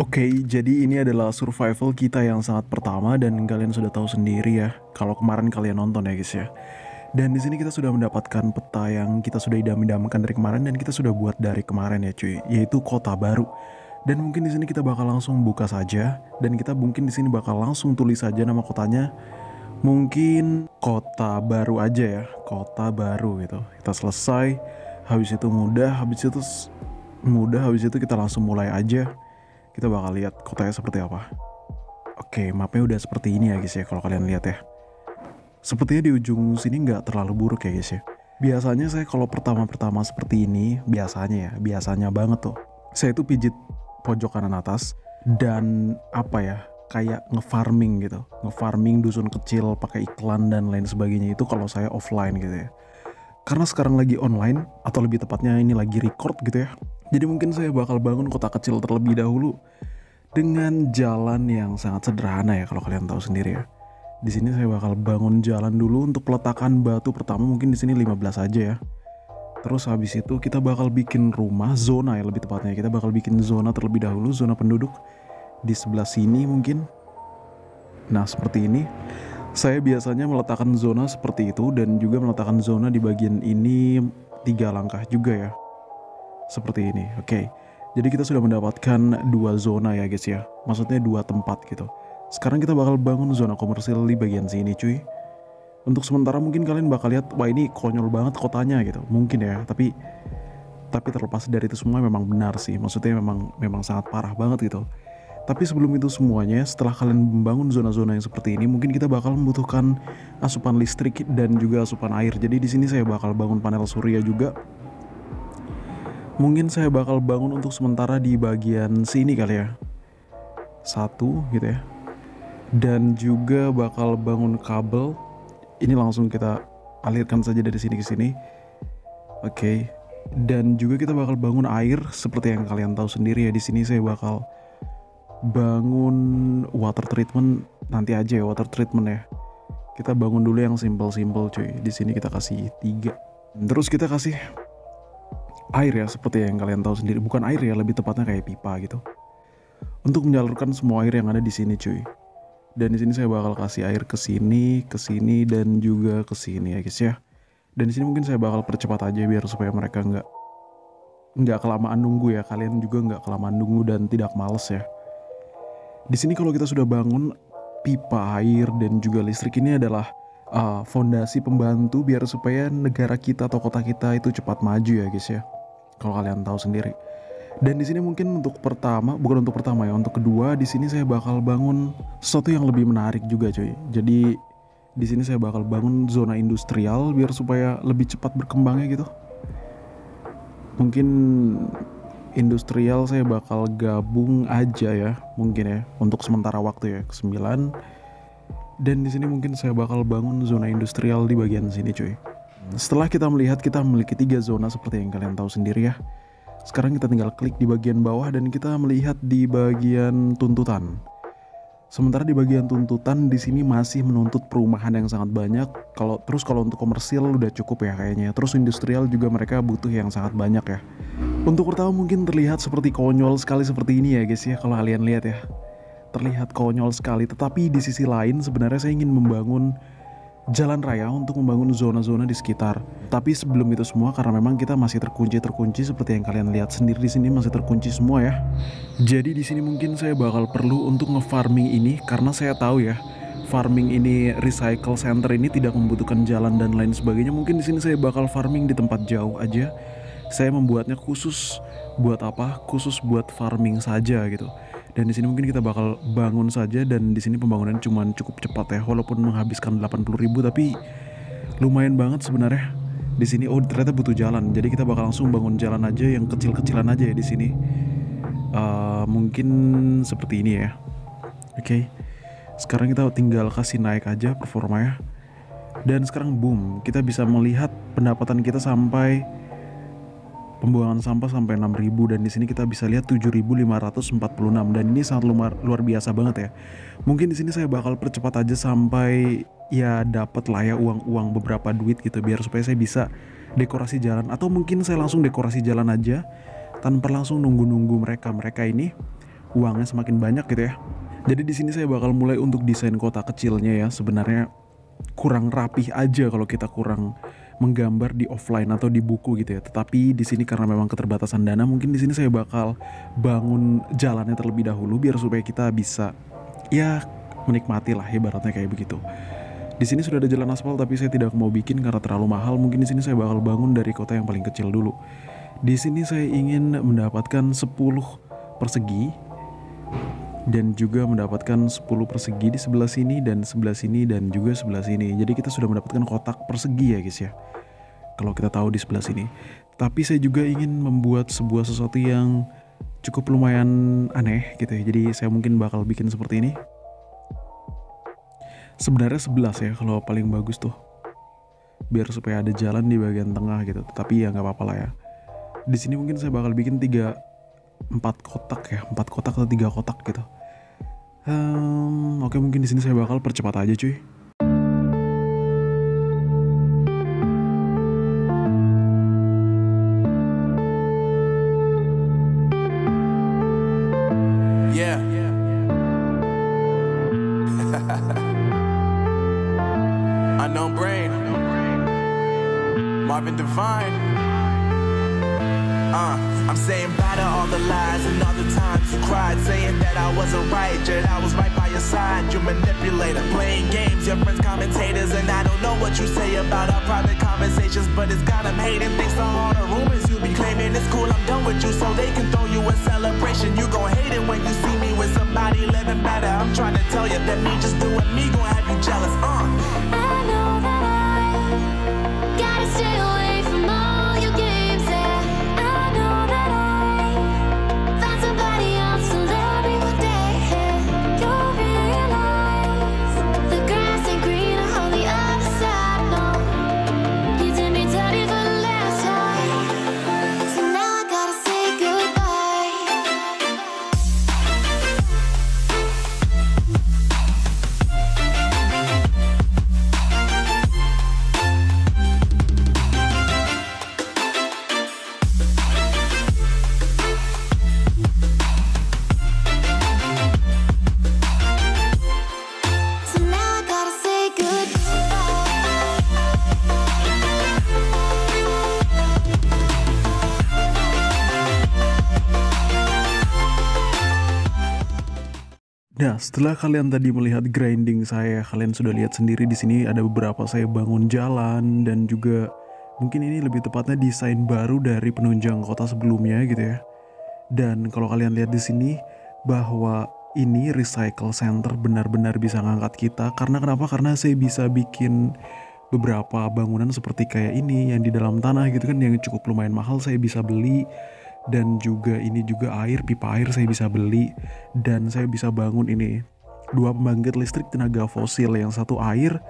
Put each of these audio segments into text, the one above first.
Oke, jadi ini adalah survival kita yang sangat pertama dan kalian sudah tahu sendiri ya kalau kemarin kalian nonton ya guys ya. Dan di sini kita sudah mendapatkan peta yang kita sudah idam-idamkan dari kemarin dan kita sudah buat dari kemarin ya cuy, yaitu kota baru. Dan mungkin di sini kita bakal langsung buka saja dan kita mungkin di sini bakal langsung tulis saja nama kotanya. Mungkin kota baru aja ya, kota baru gitu. Kita selesai, habis itu kita langsung mulai aja. Kita bakal lihat kotanya seperti apa. Oke, mapnya udah seperti ini ya guys ya, kalau kalian lihat ya. Sepertinya di ujung sini nggak terlalu buruk ya guys ya. Biasanya saya kalau pertama-pertama seperti ini, biasanya banget tuh, saya itu pijit pojok kanan atas dan apa ya, kayak nge-farming gitu. Nge-farming dusun kecil pakai iklan dan lain sebagainya itu kalau saya offline gitu ya. Karena sekarang lagi online, atau lebih tepatnya ini lagi record gitu ya. Jadi mungkin saya bakal bangun kota kecil terlebih dahulu dengan jalan yang sangat sederhana ya, kalau kalian tahu sendiri ya. Di sini saya bakal bangun jalan dulu untuk peletakan batu pertama, mungkin di sini 15 aja ya. Terus habis itu kita bakal bikin rumah, zona ya lebih tepatnya. Kita bakal bikin zona terlebih dahulu, zona penduduk di sebelah sini mungkin. Nah, seperti ini. Saya biasanya meletakkan zona seperti itu dan juga meletakkan zona di bagian ini 3 langkah juga ya. Seperti ini, oke. Jadi kita sudah mendapatkan 2 zona ya guys ya. Maksudnya 2 tempat gitu. Sekarang kita bakal bangun zona komersil di bagian sini cuy. Untuk sementara mungkin kalian bakal lihat, wah ini konyol banget kotanya gitu. Mungkin ya, tapi terlepas dari itu semua memang benar sih. Maksudnya memang sangat parah banget gitu. Tapi sebelum itu semuanya, setelah kalian membangun zona-zona yang seperti ini, mungkin kita bakal membutuhkan asupan listrik dan juga asupan air. Jadi di sini saya bakal bangun panel surya juga. Mungkin saya bakal bangun untuk sementara di bagian sini kali ya. 1 gitu ya. Dan juga bakal bangun kabel. Ini langsung kita alirkan saja dari sini ke sini. Oke. Dan juga kita bakal bangun air seperti yang kalian tahu sendiri ya. Di sini saya bakal bangun water treatment nanti aja ya, water treatment ya. Kita bangun dulu yang simple-simple cuy. Di sini kita kasih 3. Terus kita kasih air ya, seperti yang kalian tahu sendiri. Bukan air ya, lebih tepatnya kayak pipa gitu. Untuk menyalurkan semua air yang ada di sini cuy. Dan di sini saya bakal kasih air ke sini dan juga ke sini ya guys ya. Dan di sini mungkin saya bakal percepat aja biar supaya mereka nggak kelamaan nunggu ya. Kalian juga nggak kelamaan nunggu dan tidak males ya. Di sini kalau kita sudah bangun pipa air dan juga listrik, ini adalah fondasi pembantu biar supaya negara kita atau kota kita itu cepat maju ya guys ya. Kalau kalian tahu sendiri. Dan di sini mungkin untuk kedua di sini saya bakal bangun sesuatu yang lebih menarik juga cuy. Jadi di sini saya bakal bangun zona industrial biar supaya lebih cepat berkembangnya gitu. Mungkin industrial saya bakal gabung aja ya, mungkin ya, untuk sementara waktu ya, ke 9. Dan di sini mungkin saya bakal bangun zona industrial di bagian sini cuy. Setelah kita melihat kita memiliki 3 zona seperti yang kalian tahu sendiri ya. Sekarang kita tinggal klik di bagian bawah dan kita melihat di bagian tuntutan. Sementara di bagian tuntutan di sini masih menuntut perumahan yang sangat banyak. Kalau untuk komersil udah cukup ya kayaknya. Terus industrial juga mereka butuh yang sangat banyak ya. Untuk pertama mungkin terlihat seperti konyol sekali seperti ini ya guys ya, kalau kalian lihat ya. Terlihat konyol sekali, tetapi di sisi lain sebenarnya saya ingin membangun jalan raya untuk membangun zona-zona di sekitar. Tapi sebelum itu semua, karena memang kita masih terkunci seperti yang kalian lihat sendiri di sini masih terkunci semua ya. Jadi di sini mungkin saya bakal perlu untuk nge-farming ini karena saya tahu ya, farming ini recycle center ini tidak membutuhkan jalan dan lain sebagainya. Mungkin di sini saya bakal farming di tempat jauh aja. Saya membuatnya khusus buat apa? Khusus buat farming saja gitu. Dan di sini mungkin kita bakal bangun saja dan di sini pembangunan cuman cukup cepat ya, walaupun menghabiskan 80.000 tapi lumayan banget sebenarnya. Di sini oh ternyata butuh jalan. Jadi kita bakal langsung bangun jalan aja yang kecil-kecilan aja ya di sini. Mungkin seperti ini ya. Oke. Sekarang kita tinggal kasih naik aja performanya. Dan sekarang boom, kita bisa melihat pendapatan kita sampai pembuangan sampah sampai 6.000 dan di sini kita bisa lihat 7.546 dan ini sangat luar biasa banget ya. Mungkin di sini saya bakal percepat aja sampai ya dapat lah ya uang beberapa duit gitu biar supaya saya bisa dekorasi jalan, atau mungkin saya langsung dekorasi jalan aja tanpa langsung nunggu-nunggu mereka ini. uangnya semakin banyak gitu ya. Jadi di sini saya bakal mulai untuk desain kota kecilnya ya. Sebenarnya kurang rapih aja kalau kita kurang menggambar di offline atau di buku gitu ya. Tetapi di sini karena memang keterbatasan dana, mungkin di sini saya bakal bangun jalannya terlebih dahulu biar supaya kita bisa ya menikmati lah ibaratnya kayak begitu. Di sini sudah ada jalan aspal tapi saya tidak mau bikin karena terlalu mahal. Mungkin di sini saya bakal bangun dari kota yang paling kecil dulu. Di sini saya ingin mendapatkan 10 persegi dan juga mendapatkan 10 persegi di sebelah sini dan sebelah sini dan juga sebelah sini. Jadi kita sudah mendapatkan kotak persegi ya guys ya, kalau kita tahu di sebelah sini. Tapi saya juga ingin membuat sebuah sesuatu yang cukup lumayan aneh gitu ya. Jadi saya mungkin bakal bikin seperti ini. Sebenarnya 11 ya kalau paling bagus tuh, biar supaya ada jalan di bagian tengah gitu. Tapi ya nggak apa-apa lah ya. Di sini mungkin saya bakal bikin 4 kotak ya, 4 kotak atau 3 kotak gitu. Oke, mungkin di sini saya bakal percepat aja cuy. Unknown Brain, Marvin Devine. I'm saying bye to all the lies and all the times you cried, saying that I wasn't right, yet I was right by your side. You manipulator, playing games, your friends commentators, and I don't know what you say about our private conversations, but it's got them hating. Thanks to all the rumors you be claiming, it's cool, I'm done with you, so they can throw you a celebration. You gon' hate it when you see me with somebody living better. I'm trying to tell you that me just doing me gon' have you jealous. I know that I gotta stay away from all your games. Nah, setelah kalian tadi melihat grinding saya, kalian sudah lihat sendiri di sini ada beberapa saya bangun jalan dan juga mungkin ini lebih tepatnya desain baru dari penunjang kota sebelumnya gitu ya. Dan kalau kalian lihat di sini bahwa ini recycle center benar-benar bisa ngangkat kita. Karena kenapa? Karena saya bisa bikin beberapa bangunan seperti kayak ini yang di dalam tanah gitu kan, yang cukup lumayan mahal saya bisa beli. Dan juga ini juga air, pipa air saya bisa beli. Dan saya bisa bangun ini 2 pembangkit listrik tenaga fosil, yang satu air,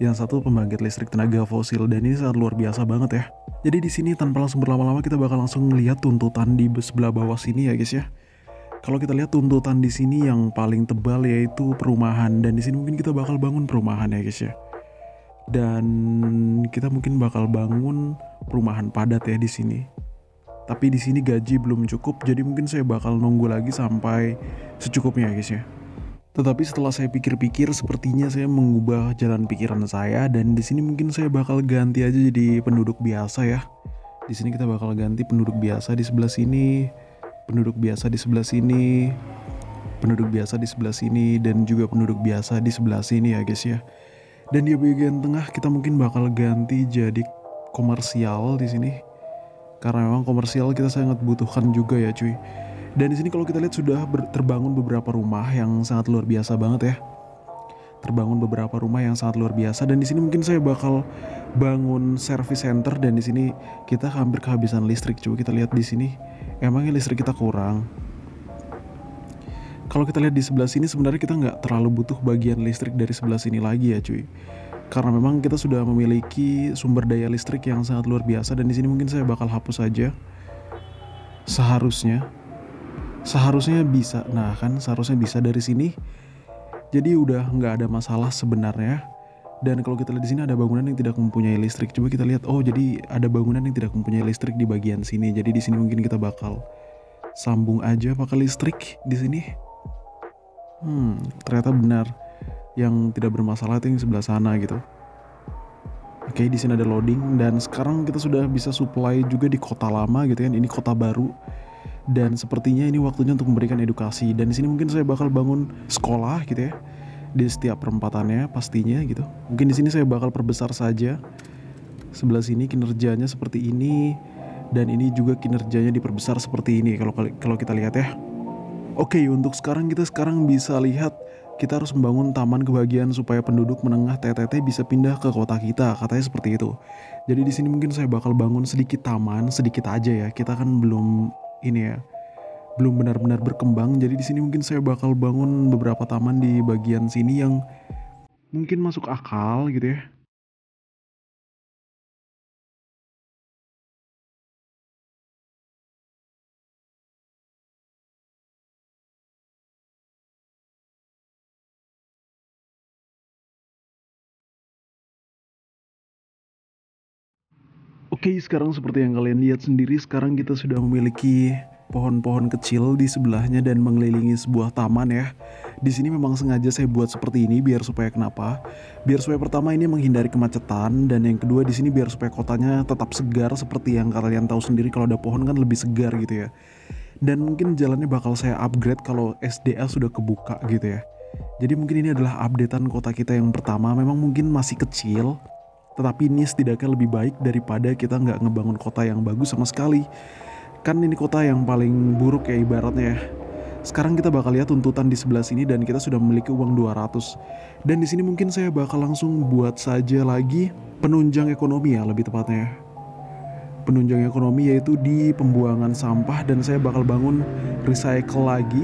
yang satu pembangkit listrik tenaga fosil. Dan ini sangat luar biasa banget ya. Jadi di sini tanpa langsung berlama-lama kita bakal langsung lihat tuntutan di sebelah bawah sini ya guys ya. Kalau kita lihat tuntutan di sini yang paling tebal yaitu perumahan. Dan di sini mungkin kita bakal bangun perumahan ya guys ya. Dan kita mungkin bakal bangun perumahan padat ya di sini. Tapi di sini gaji belum cukup, jadi mungkin saya bakal nunggu lagi sampai secukupnya guys ya. Tetapi setelah saya pikir-pikir, sepertinya saya mengubah jalan pikiran saya, dan di sini mungkin saya bakal ganti aja jadi penduduk biasa ya. Di sini kita bakal ganti penduduk biasa di sebelah sini, penduduk biasa di sebelah sini, penduduk biasa di sebelah sini, dan juga penduduk biasa di sebelah sini ya guys ya. Dan di bagian tengah kita mungkin bakal ganti jadi komersial di sini. Karena memang komersial kita sangat butuhkan juga ya cuy. Dan di sini kalau kita lihat sudah terbangun beberapa rumah yang sangat luar biasa banget ya. Terbangun beberapa rumah yang sangat luar biasa. Dan di sini mungkin saya bakal bangun service center. Dan di sini kita hampir kehabisan listrik. Coba kita lihat di sini, emangnya listrik kita kurang. Kalau kita lihat di sebelah sini sebenarnya kita nggak terlalu butuh bagian listrik dari sebelah sini lagi ya cuy. Karena memang kita sudah memiliki sumber daya listrik yang sangat luar biasa. Dan di sini mungkin saya bakal hapus aja. Seharusnya bisa. Nah kan seharusnya bisa dari sini. Jadi udah nggak ada masalah sebenarnya. Dan kalau kita lihat di sini ada bangunan yang tidak mempunyai listrik. Coba kita lihat. Oh jadi ada bangunan yang tidak mempunyai listrik di bagian sini. Jadi di sini mungkin kita bakal sambung aja pakai listrik di sini. Ternyata benar yang tidak bermasalah itu yang sebelah sana gitu. Oke, di sini ada loading dan sekarang kita sudah bisa supply juga di kota lama gitu kan. Ini kota baru dan sepertinya ini waktunya untuk memberikan edukasi. Dan di sini mungkin saya bakal bangun sekolah gitu ya di setiap perempatannya pastinya gitu. Mungkin di sini saya bakal perbesar saja. Sebelah sini kinerjanya seperti ini. Dan ini juga kinerjanya diperbesar seperti ini kalau kita lihat ya. Oke, untuk sekarang kita bisa lihat kita harus membangun taman kebahagiaan supaya penduduk menengah TTT bisa pindah ke kota kita, katanya seperti itu. Jadi di sini mungkin saya bakal bangun sedikit taman, sedikit aja ya. Kita kan belum ini ya. Belum benar-benar berkembang. Jadi di sini mungkin saya bakal bangun beberapa taman di bagian sini yang mungkin masuk akal gitu ya. Oke, sekarang seperti yang kalian lihat sendiri, sekarang kita sudah memiliki pohon-pohon kecil di sebelahnya dan mengelilingi sebuah taman ya. Di sini memang sengaja saya buat seperti ini biar supaya kenapa? Biar supaya pertama ini menghindari kemacetan dan yang kedua di sini biar supaya kotanya tetap segar seperti yang kalian tahu sendiri kalau ada pohon kan lebih segar gitu ya. Dan mungkin jalannya bakal saya upgrade kalau SDA sudah kebuka gitu ya. Jadi mungkin ini adalah updatean kota kita yang pertama, memang mungkin masih kecil. Tetapi ini setidaknya lebih baik daripada kita nggak ngebangun kota yang bagus sama sekali. Kan ini kota yang paling buruk ya ibaratnya. Sekarang kita bakal lihat tuntutan di sebelah sini dan kita sudah memiliki uang 200. Dan di sini mungkin saya bakal langsung buat saja lagi penunjang ekonomi ya lebih tepatnya. Penunjang ekonomi yaitu di pembuangan sampah dan saya bakal bangun recycle lagi.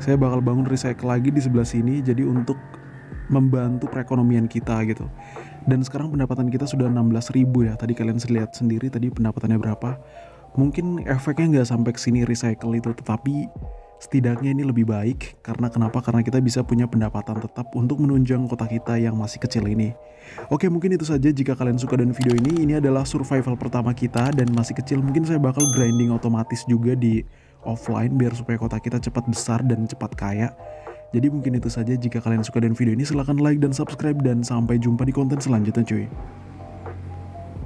Saya bakal bangun recycle lagi di sebelah sini jadi untuk membantu perekonomian kita gitu. Dan sekarang pendapatan kita sudah 16.000 ya. Tadi kalian lihat sendiri tadi pendapatannya berapa. Mungkin efeknya nggak sampai ke sini recycle itu, tetapi setidaknya ini lebih baik. Karena kenapa? Karena kita bisa punya pendapatan tetap untuk menunjang kota kita yang masih kecil ini. Oke, mungkin itu saja. Jika kalian suka dengan video ini adalah survival pertama kita dan masih kecil. Mungkin saya bakal grinding otomatis juga di offline biar supaya kota kita cepat besar dan cepat kaya. Jadi mungkin itu saja, jika kalian suka dengan video ini silahkan like dan subscribe dan sampai jumpa di konten selanjutnya cuy.